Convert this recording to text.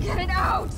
Get it out!